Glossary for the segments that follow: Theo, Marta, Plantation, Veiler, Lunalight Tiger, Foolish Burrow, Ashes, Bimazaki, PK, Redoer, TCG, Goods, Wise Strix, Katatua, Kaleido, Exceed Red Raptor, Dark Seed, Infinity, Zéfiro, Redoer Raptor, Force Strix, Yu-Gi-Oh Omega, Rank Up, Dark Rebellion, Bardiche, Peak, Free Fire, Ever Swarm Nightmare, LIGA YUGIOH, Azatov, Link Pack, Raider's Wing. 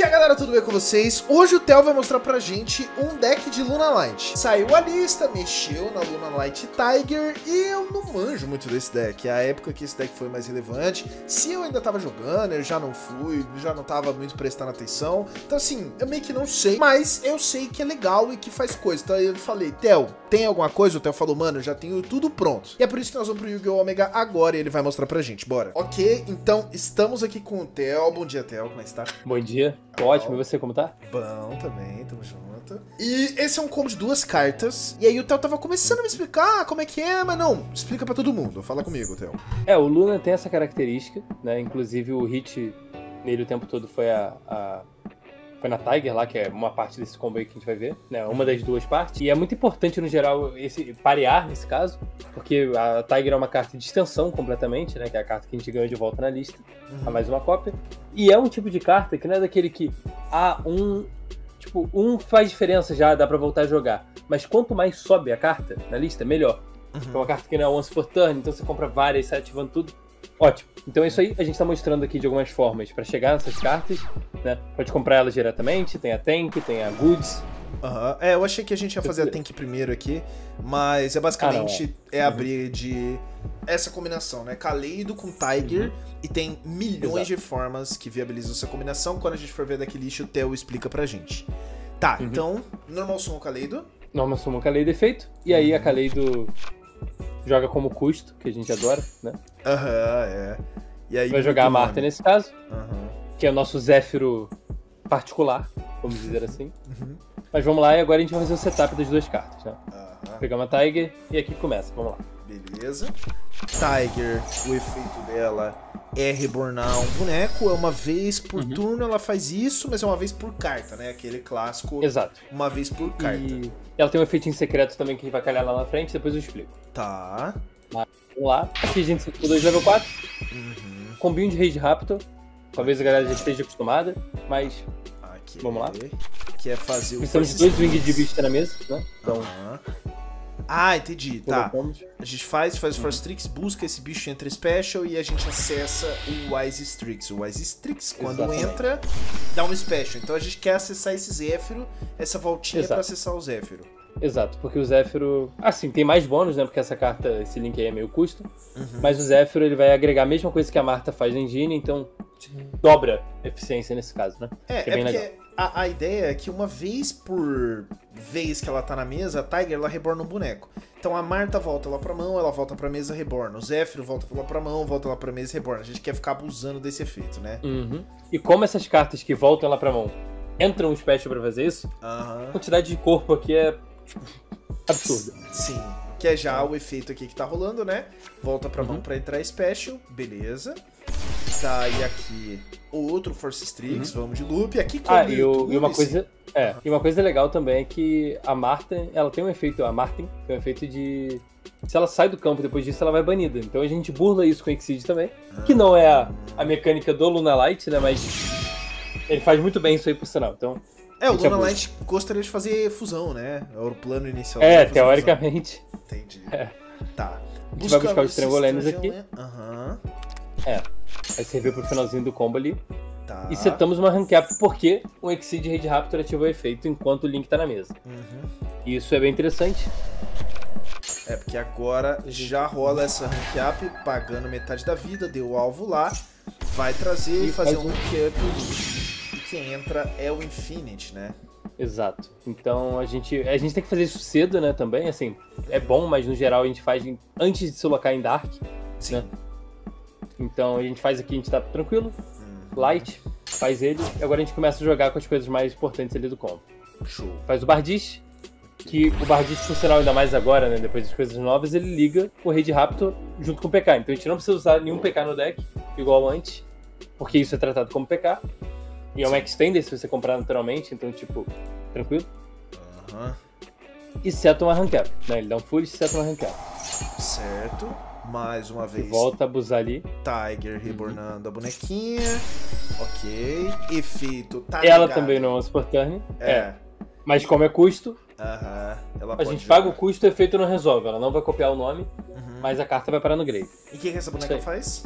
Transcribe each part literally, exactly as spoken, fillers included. Tchau galera, tudo bem com vocês? Hoje o Theo vai mostrar pra gente um deck de Lunalight. Saiu a lista, mexeu na Lunalight Tiger e eu não manjo muito desse deck. A época que esse deck foi mais relevante, se eu ainda tava jogando, eu já não fui, já não tava muito prestando atenção. Então assim, eu meio que não sei, mas eu sei que é legal e que faz coisa. Então eu falei, Theo, tem alguma coisa? O Theo falou, mano, eu já tenho tudo pronto. E é por isso que nós vamos pro Yu-Gi-Oh Omega agora e ele vai mostrar pra gente, bora. Ok, então estamos aqui com o Theo. Bom dia, Theo, como é que tá? Bom dia. Ótimo, e você como tá? Bom também, tamo junto. E esse é um combo de duas cartas. E aí o Theo tava começando a me explicar como é que é, mas não, explica pra todo mundo. Fala comigo, Theo. É, o Luna tem essa característica, né? Inclusive o hit nele o tempo todo foi a... a... Foi na Tiger lá, que é uma parte desse combo aí que a gente vai ver, né? Uma das duas partes. E é muito importante, no geral, esse parear, nesse caso, porque a Tiger é uma carta de extensão completamente, né? Que é a carta que a gente ganha de volta na lista, uhum. A mais uma cópia. E é um tipo de carta que não é daquele que, ah, um... Tipo, um faz diferença já, dá pra voltar a jogar. Mas quanto mais sobe a carta na lista, melhor. Uhum. É uma carta que não é once por turn, então você compra várias, sai ativando tudo. Ótimo. Então é isso aí, a gente tá mostrando aqui de algumas formas para chegar nessas cartas, né? Pode comprar elas diretamente, tem a Tank, tem a Goods. Aham. Uhum. É, eu achei que a gente ia fazer a Tank primeiro aqui, mas é basicamente ah, é abrir uhum. de essa combinação, né? Kaleido com Tiger uhum. e tem milhões Exato. de formas que viabilizam essa combinação. Quando a gente for ver daqui lixo, o Theo explica pra gente. Tá, uhum. então, normal sumo Kaleido. Normal sumo Kaleido efeito, e aí a Kaleido... joga como custo, que a gente adora, né? Aham, é. E aí, vai jogar a Marta nesse caso, uhum. que é o nosso Zéfiro particular, vamos dizer assim. Uhum. Mas vamos lá, e agora a gente vai fazer o setup das duas cartas, né? Uhum. Pegar uma Tiger e aqui começa, vamos lá. Beleza. Tiger, o efeito dela é rebornar um boneco, é uma vez por uhum. turno ela faz isso, mas é uma vez por carta, né? Aquele clássico, Exato. uma vez por carta. E ela tem um efeito em secreto também que a gente vai calhar lá na frente, depois eu explico. Tá. Mas, vamos lá. Aqui a gente tem o dois level quatro, uhum. combinho de Redoer Raptor, talvez a galera já esteja acostumada, mas Aqui. vamos lá. Que é fazer o Precisamos de dois wings de vista na mesa, né? Então... Uhum. Ah, entendi, tá. A gente faz, faz o Force Tricks, busca esse bicho, entra special e a gente acessa o Wise Strix. O Wise Strix, quando Exatamente. entra, dá um special. Então a gente quer acessar esse Zéfiro, essa voltinha Exato. pra acessar o Zéfiro. Exato, porque o Zéfiro... Assim, tem mais bônus, né? Porque essa carta, esse link aí é meio custo. Uhum. Mas o Zéfiro, ele vai agregar a mesma coisa que a Marta faz na engine, então dobra a eficiência nesse caso, né? É, que é, é bem porque... legal. A, a ideia é que uma vez por vez que ela tá na mesa, a Tiger, ela reborna um boneco. Então a Marta volta lá pra mão, ela volta pra mesa, reborna. O Zéfiro volta lá pra mão, volta lá pra mesa, reborna. A gente quer ficar abusando desse efeito, né? Uhum. E como essas cartas que voltam lá pra mão entram um special pra fazer isso, uhum. a quantidade de corpo aqui é tipo, absurda. Sim, que é já o efeito aqui que tá rolando, né? Volta pra uhum. mão pra entrar special, beleza. Tá, e aqui o outro Force Strix, uhum. vamos de loop. Aqui ah, e, o, e uma coisa é, uhum. e uma coisa legal também é que a Marta, ela tem um efeito, a Marta tem um efeito de... Se ela sai do campo depois disso, ela vai banida. Então a gente burla isso com o Exceed também, uhum. que não é a, a mecânica do Lunalight, né, mas ele faz muito bem isso aí, por sinal. Então... É, o Lunalight gostaria de fazer fusão, né? O plano inicial. É, teoricamente. Fusão. Entendi. É. Tá. A gente vai buscar os Trangolênios aqui. Aham. Uhum. É, vai servir pro finalzinho do combo ali. Tá. E setamos uma Rank Up porque o Exceed Red Raptor ativa o efeito enquanto o Link tá na mesa. Uhum. E isso é bem interessante. É, porque agora já rola essa Rank Up, pagando metade da vida, deu o alvo lá, vai trazer e fazer faz um Rank Up. E quem entra é o Infinity, né? Exato. Então a gente, a gente tem que fazer isso cedo, né, também, assim, é bom, mas no geral a gente faz antes de se locar em Dark, Sim. né? Então a gente faz aqui, a gente tá tranquilo, uhum. light, faz ele, e agora a gente começa a jogar com as coisas mais importantes ali do combo. Show. Faz o Bardiche, que o Bardiche funcional ainda mais agora, né, depois das coisas novas, ele liga o Redoer Raptor junto com o P K. Então a gente não precisa usar nenhum P K no deck, igual antes, porque isso é tratado como P K. E é um extender se você comprar naturalmente, então tipo, tranquilo. Aham. Uhum. E seta uma Rank Up, né, ele dá um Foolish e seta uma Rank Up. Certo. Mais uma vez. Volta a abusar ali. Tiger rebornando a bonequinha. Ok. Efeito. Tá Ela ligado. também não é once por turn. É. é. Mas como é custo, Aham. Ela a pode gente jogar. paga o custo e o efeito não resolve. Ela não vai copiar o nome, uhum. mas a carta vai parar no grave. E o que, que essa boneca faz?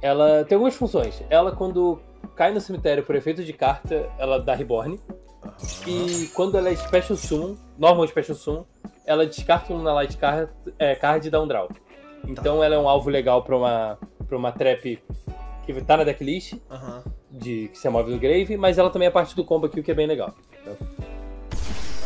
Ela tem algumas funções. Ela, quando cai no cemitério por efeito de carta, ela dá reborn. Uhum. E quando ela é Special Summon, normal Special Summon, ela descarta um Lunalight card, é, card e dá um draw. Então tá. Ela é um alvo legal pra uma, pra uma trap que tá na decklist, uhum. de, que se move no grave, mas ela também é parte do combo aqui, o que é bem legal. Então,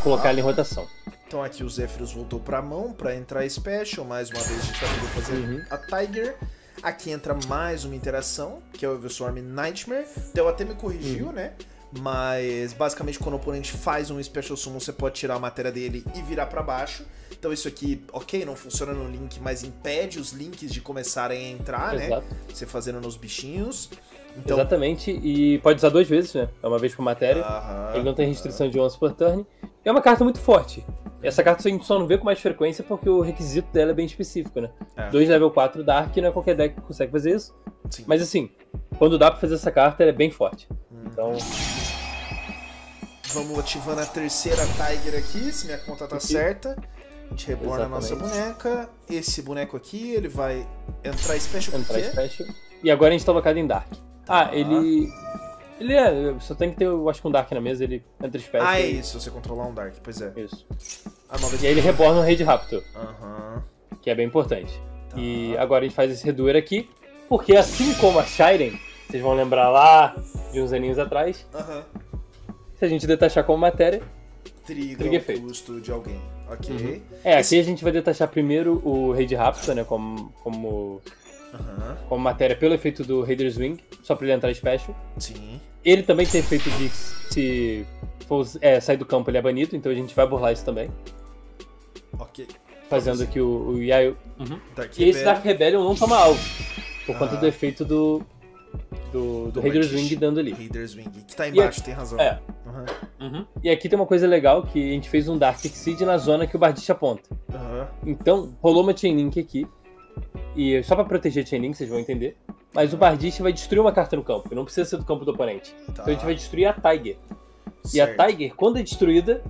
colocar ah. ela em rotação. Então aqui o Zéfiros voltou pra mão pra entrar Special, mais uma vez a gente vai poder fazer uhum. a Tiger. Aqui entra mais uma interação, que é o Ever Swarm Nightmare. Theo até me corrigiu, uhum. né? Mas basicamente quando o oponente faz um Special Summon, você pode tirar a matéria dele e virar pra baixo. Então isso aqui, ok, não funciona no Link, mas impede os Links de começarem a entrar, Exato. né? Você fazendo nos bichinhos. Então... Exatamente, e pode usar duas vezes, né? É uma vez por matéria, aham, ele não tem restrição aham. de once por turn. É uma carta muito forte. Essa carta a gente só não vê com mais frequência porque o requisito dela é bem específico, né? É. dois level quatro Dark, não é qualquer deck que consegue fazer isso. Sim. Mas assim, quando dá pra fazer essa carta, ela é bem forte. Hum. Então... Vamos ativando a terceira Tiger aqui, se minha conta tá aqui. certa. A gente reborna a nossa boneca. Esse boneco aqui, ele vai entrar Special Entrar Special. E agora a gente tá locado em Dark. Tá. Ah, ele... Ele é, só tem que ter, eu acho que um Dark na mesa, ele entra espécie. Ah, é isso, você controlar um Dark, pois é. Isso. Ah, não, e aí ele reborna o Raid Raptor, uhum. que é bem importante. Tá. E agora a gente faz esse Redoer aqui, porque assim como a Shiren, vocês vão lembrar lá de uns aninhos atrás, uhum. se a gente detachar como matéria, triga o custo de alguém. Ok. Uhum. É, esse... aqui a gente vai detachar primeiro o Raid Raptor, né, como... como... Uhum. como matéria pelo efeito do Raider's Wing, só pra ele entrar Special. Sim. Ele também tem efeito de se for, é, sair do campo ele é banido, então a gente vai burlar isso também. Ok. Fazendo aqui o, o Yayo. Uhum. E esse Dark Rebellion não toma alvo, por uhum. conta do efeito do, do, do, do Raider's Wing Wing dando ali. Raider's Wing, que tá embaixo, aqui, tem razão. É. Uhum. Uhum. E aqui tem uma coisa legal, que a gente fez um Dark Seed na zona que o Bardiche aponta. Uhum. Então, rolou uma Chain Link aqui. E só pra proteger Chain Link, vocês vão entender. Mas o Bardiche vai destruir uma carta no campo. Não precisa ser do campo do oponente. Tá. Então a gente vai destruir a Tiger. Certo. E a Tiger, quando é destruída,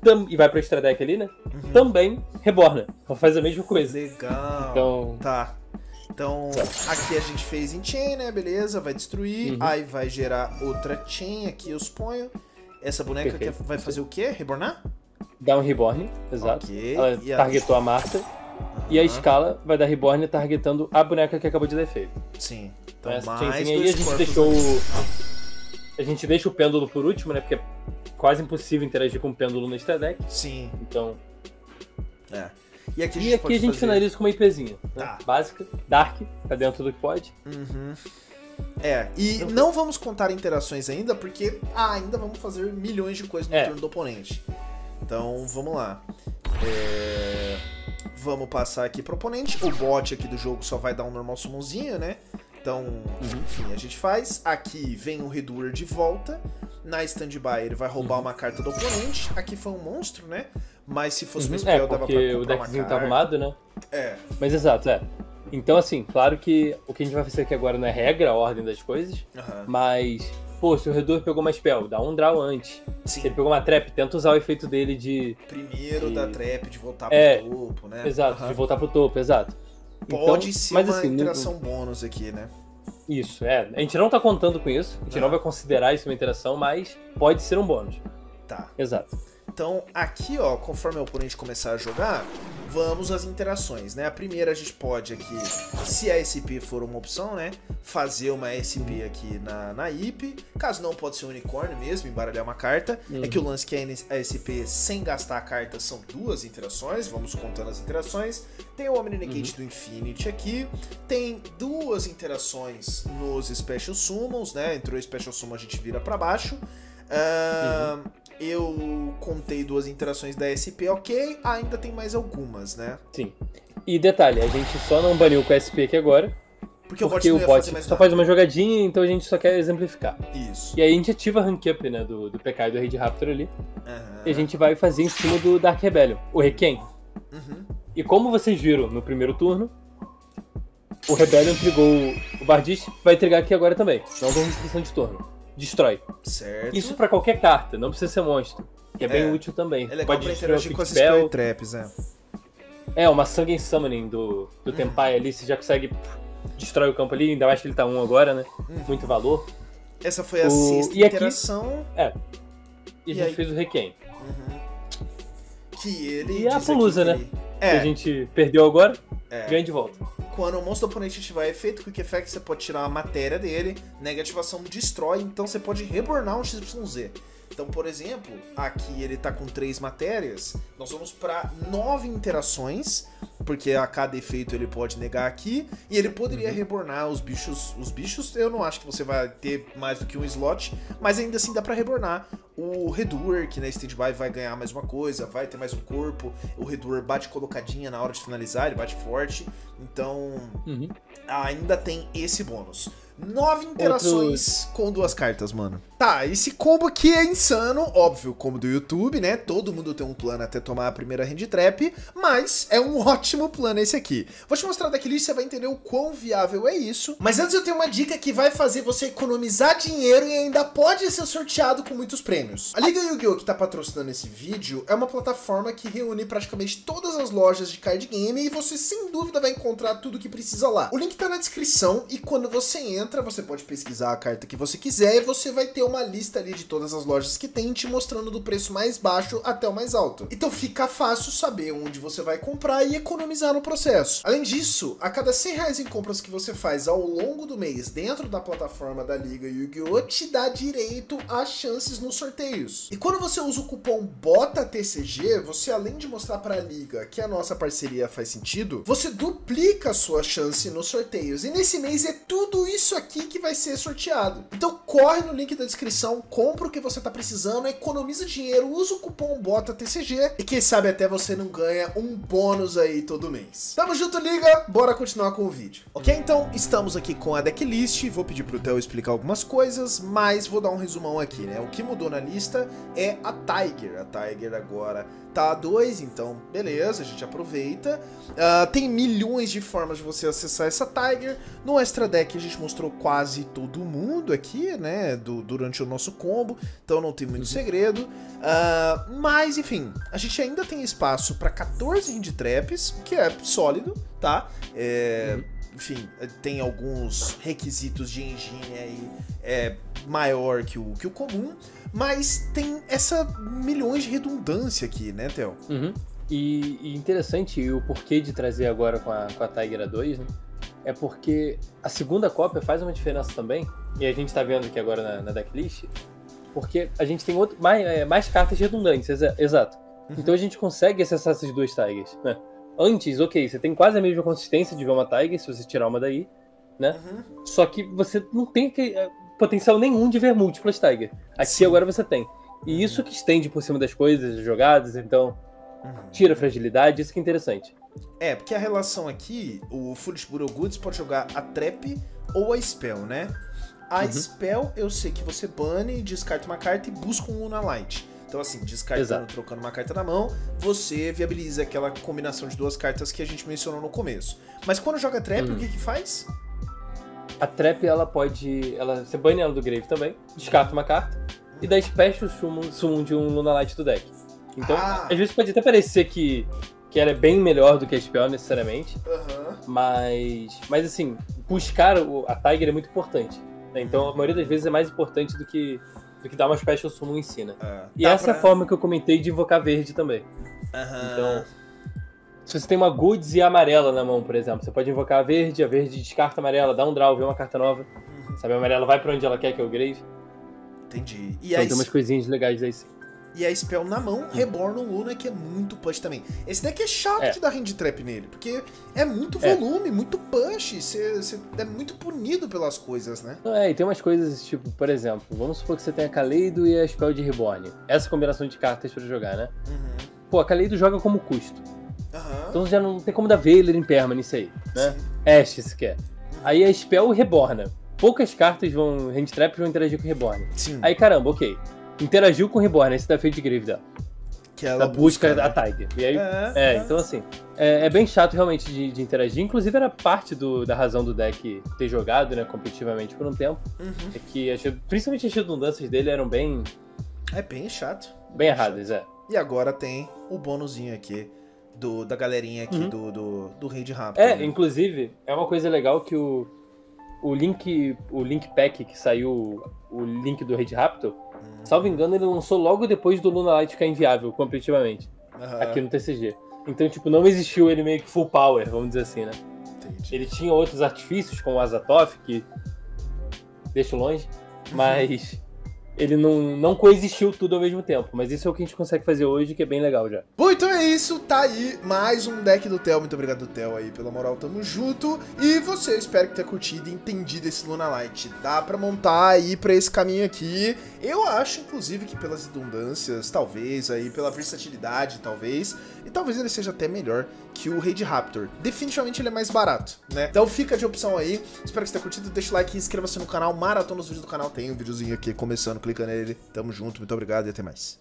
tam... e vai pra extra deck ali, né? Uhum. Também reborna. Então faz a mesma coisa. Legal. Então... Tá. Então, aqui a gente fez em Chain, né? Beleza, vai destruir. Uhum. Aí vai gerar outra Chain aqui, eu exponho. Essa boneca Perfeito. que vai fazer o quê? Rebornar? Dá um reborn, exato. Okay. Ela e targetou a, a Marta. Uhum. E a escala vai dar reborn targetando a boneca que acabou de dar efeito. Sim. Então, então essa mais dois aí, a gente deixou o... A gente deixa o pêndulo por último, né? Porque é quase impossível interagir com o pêndulo no extra deck. Sim. Então... É. E aqui a gente, aqui a gente finaliza com uma IPzinha. Né? Tá. Básica, Dark, tá dentro do que pode. Uhum. É, e não, não vamos contar interações ainda, porque ah, ainda vamos fazer milhões de coisas no é. turno do oponente. Então, vamos lá. É... Vamos passar aqui pro oponente. O bot aqui do jogo só vai dar um normal summonzinho, né? Então, uhum. enfim, a gente faz. Aqui vem o Redoer de volta. Na standby ele vai roubar uhum. uma carta do oponente. Aqui foi um monstro, né? Mas se fosse uhum. um spell, é, dava pra comprar uma carta. O deckzinho tá arrumado, né? É. Mas exato, é. Então, assim, claro que o que a gente vai fazer aqui agora não é regra, a ordem das coisas. Uhum. Mas, pô, se o Redoer pegou uma spell, dá um draw antes. Sim. Se ele pegou uma trap, tenta usar o efeito dele de... Primeiro de... da trap, de voltar pro é, topo, né? Exato, uhum. de voltar pro topo, exato. Pode então, ser mas, uma assim, interação no... bônus aqui, né? Isso, é. A gente não tá contando com isso, a gente uhum. não vai considerar isso uma interação, mas pode ser um bônus. Tá. Exato. Então, aqui, ó, conforme o oponente começar a jogar, vamos às interações, né? A primeira a gente pode aqui, se a S P for uma opção, né? Fazer uma S P aqui na, na I P. Caso não, pode ser um unicórnio mesmo, embaralhar uma carta. Uhum. É que o lance que é a S P sem gastar a carta são duas interações, vamos contando as interações. Tem o Omni-Negate uhum. do Infinity aqui. Tem duas interações nos Special Summons, né? Entrou Special Summon, a gente vira pra baixo. Ahn... Uhum. Eu contei duas interações da S P, ok? Ah, ainda tem mais algumas, né? Sim. E detalhe, a gente só não baniu com a S P aqui agora. Porque, porque o bot só faz uma jogadinha, então a gente só quer exemplificar. Isso. E aí a gente ativa a Rank Up, né? Do, do P K e do Raid Raptor ali. Uhum. E a gente vai fazer em cima do Dark Rebellion, o Requiem. Uhum. E como vocês viram no primeiro turno, o Rebellion trigou o Bardiche, vai trigar aqui agora também. Não tem restrição de turno. Destrói. Certo. Isso pra qualquer carta, não precisa ser monstro. Que é, é bem útil também. É legal. Pode pra interagir com as spell traps, é. É, uma Sanguine Summoning do, do hum. Tempai ali, você já consegue pff, destrói o campo ali, ainda mais que ele tá um agora, né? Hum. Muito valor. Essa foi a o... sexta e interação. Aqui... É. E, e a gente aí... fez o Requiem. Uhum. Que ele. E a Pulusa, né? Ele... É. Que a gente perdeu agora, é. ganha de volta. Quando o monstro do oponente ativar efeito, Quick Effect, você pode tirar a matéria dele, negativação destrói, então você pode rebornar um X Y Z. Então, por exemplo, aqui ele tá com três matérias, nós vamos pra nove interações, porque a cada efeito ele pode negar aqui, e ele poderia uhum. rebornar os bichos. Os bichos, eu não acho que você vai ter mais do que um slot, mas ainda assim dá pra rebornar o Redoer, que na Standby vai ganhar mais uma coisa, vai ter mais um corpo, o Redoer bate colocadinha na hora de finalizar, ele bate forte, então uhum. ainda tem esse bônus. Nove interações Outro... com duas cartas, mano. Tá, esse combo aqui é insano, óbvio, como do YouTube, né? Todo mundo tem um plano até tomar a primeira hand trap, mas é um ótimo plano esse aqui. Vou te mostrar daqui lista, você vai entender o quão viável é isso. Mas antes eu tenho uma dica que vai fazer você economizar dinheiro e ainda pode ser sorteado com muitos prêmios. A Liga Yu-Gi-Oh! Que tá patrocinando esse vídeo é uma plataforma que reúne praticamente todas as lojas de card game e você sem dúvida vai encontrar tudo que precisa lá. O link tá na descrição e quando você entra, você pode pesquisar a carta que você quiser e você vai ter uma lista ali de todas as lojas que tem, te mostrando do preço mais baixo até o mais alto. Então fica fácil saber onde você vai comprar e economizar no processo. Além disso, a cada cem reais em compras que você faz ao longo do mês dentro da plataforma da Liga Yu-Gi-Oh! Te dá direito a chances nos sorteios. E quando você usa o cupom BOTA T C G, você além de mostrar para a Liga que a nossa parceria faz sentido, você duplica a sua chance nos sorteios. E nesse mês é tudo isso aqui que vai ser sorteado. Então corre no link da descrição, compra o que você tá precisando, economiza dinheiro, usa o cupom BOTA T C G e quem sabe até você não ganha um bônus aí todo mês. Tamo junto, Liga! Bora continuar com o vídeo. Ok, então estamos aqui com a decklist, vou pedir pro Theo explicar algumas coisas, mas vou dar um resumão aqui, né? O que mudou na lista é a Tiger. A Tiger agora tá a dois, então beleza, a gente aproveita. Uh, tem milhões de formas de você acessar essa Tiger. No Extra Deck a gente mostrou quase todo mundo aqui, né, do, durante o nosso combo, então não tem muito segredo, uh, mas enfim, a gente ainda tem espaço para quatorze hand traps, que é sólido, tá, é, enfim, tem alguns requisitos de engine aí, é, maior que o, que o comum, mas tem essa milhões de redundância aqui, né, Theo? Uhum. E, e interessante o porquê de trazer agora com a, com a Tiger dois, né? É porque a segunda cópia faz uma diferença também, e a gente tá vendo aqui agora na, na decklist, porque a gente tem outro, mais, mais cartas redundantes, exa, exato. Uhum. Então a gente consegue acessar essas duas Tigers, né? Antes, ok, você tem quase a mesma consistência de ver uma Tiger, se você tirar uma daí, né? Uhum. Só que você não tem que, potencial nenhum de ver múltiplas Tiger. Aqui Sim. agora você tem. E isso que estende por cima das coisas, jogadas, então... Uhum. Tira a fragilidade, isso que é interessante. É, porque a relação aqui, o Foolish Burrow Goods pode jogar a Trap ou a Spell, né? A uhum. Spell eu sei que você bane, descarta uma carta e busca um Lunalight. Então assim, descartando, Exato. trocando uma carta na mão, você viabiliza aquela combinação de duas cartas que a gente mencionou no começo. Mas quando joga Trap, uhum. o que que faz? A Trap, ela pode... Ela, você bane ela do Grave também, descarta uma carta, uhum. e dá Special o summon, summon de um Lunalight do deck. Então, ah. às vezes pode até parecer que, que ela é bem melhor do que a Spell, necessariamente. Uhum. Mas, mas, assim, buscar o, a Tiger é muito importante. Né? Então, uhum. a maioria das vezes é mais importante do que, do que dar uma Special Summon em si, né? Uhum. E Dá essa pra... forma que eu comentei de invocar verde também. Uhum. Então, se você tem uma Goods e a amarela na mão, por exemplo, você pode invocar a verde, a verde descarta a amarela, dá um draw, vê uma carta nova. Uhum. Sabe, a amarela vai pra onde ela quer, que é o Grave. Entendi. E então, aí... tem umas coisinhas legais aí, sim. E a Spell na mão, Reborn o Luna, que é muito push também. Esse deck é chato é. de dar hand trap nele, porque é muito volume, é. muito push, você é muito punido pelas coisas, né? É, e tem umas coisas, tipo, por exemplo, vamos supor que você tem a Kaleido e a Spell de Reborn. Essa combinação de cartas pra jogar, né? Uhum. Pô, a Kaleido joga como custo. Uhum. Então já não tem como dar Veiler em permanence aí, né? Ashes, se quer. Uhum. Aí a Spell reborna. Poucas cartas vão, hand trap vão interagir com Reborn. Sim. Aí, caramba, ok. Interagiu com o Reborn, esse da Fate Grave dela. Que ela, ela busca, busca né? a Tiger. E aí, é, é, é. então assim, é, é bem chato realmente de, de interagir. Inclusive era parte do, da razão do deck ter jogado, né, competitivamente por um tempo. Uhum. É que, as, principalmente as redundâncias dele eram bem... É bem chato. Bem erradas, é. E agora tem o bônusinho aqui, do, da galerinha aqui uhum. do, do, do Reid Raptor. É, né? Inclusive, é uma coisa legal que o... o Link, o Link Pack, que saiu o Link do Red Raptor, uhum. salvo engano, ele lançou logo depois do Lunalight ficar inviável competitivamente, uhum. aqui no T C G. Então, tipo, não existiu ele meio que full power, vamos dizer assim, né? Entendi. Ele tinha outros artifícios, como o Azatov, que deixo longe, mas uhum. ele não, não coexistiu tudo ao mesmo tempo. Mas isso é o que a gente consegue fazer hoje, que é bem legal já. Bom, então é isso, tá aí mais um deck do Theo. Muito obrigado, Theo, aí pela moral, tamo junto. E você, espero que tenha curtido e entendido esse Lunalight. Dá pra montar aí pra esse caminho aqui. Eu acho, inclusive, que pelas redundâncias, talvez, aí pela versatilidade, talvez, e talvez ele seja até melhor que o Red Raptor. Definitivamente ele é mais barato, né? Então fica de opção aí. Espero que você tenha curtido, deixa o like, inscreva-se no canal, maratona os vídeos do canal, tem um videozinho aqui começando, clica nele. Tamo junto, muito obrigado e até mais.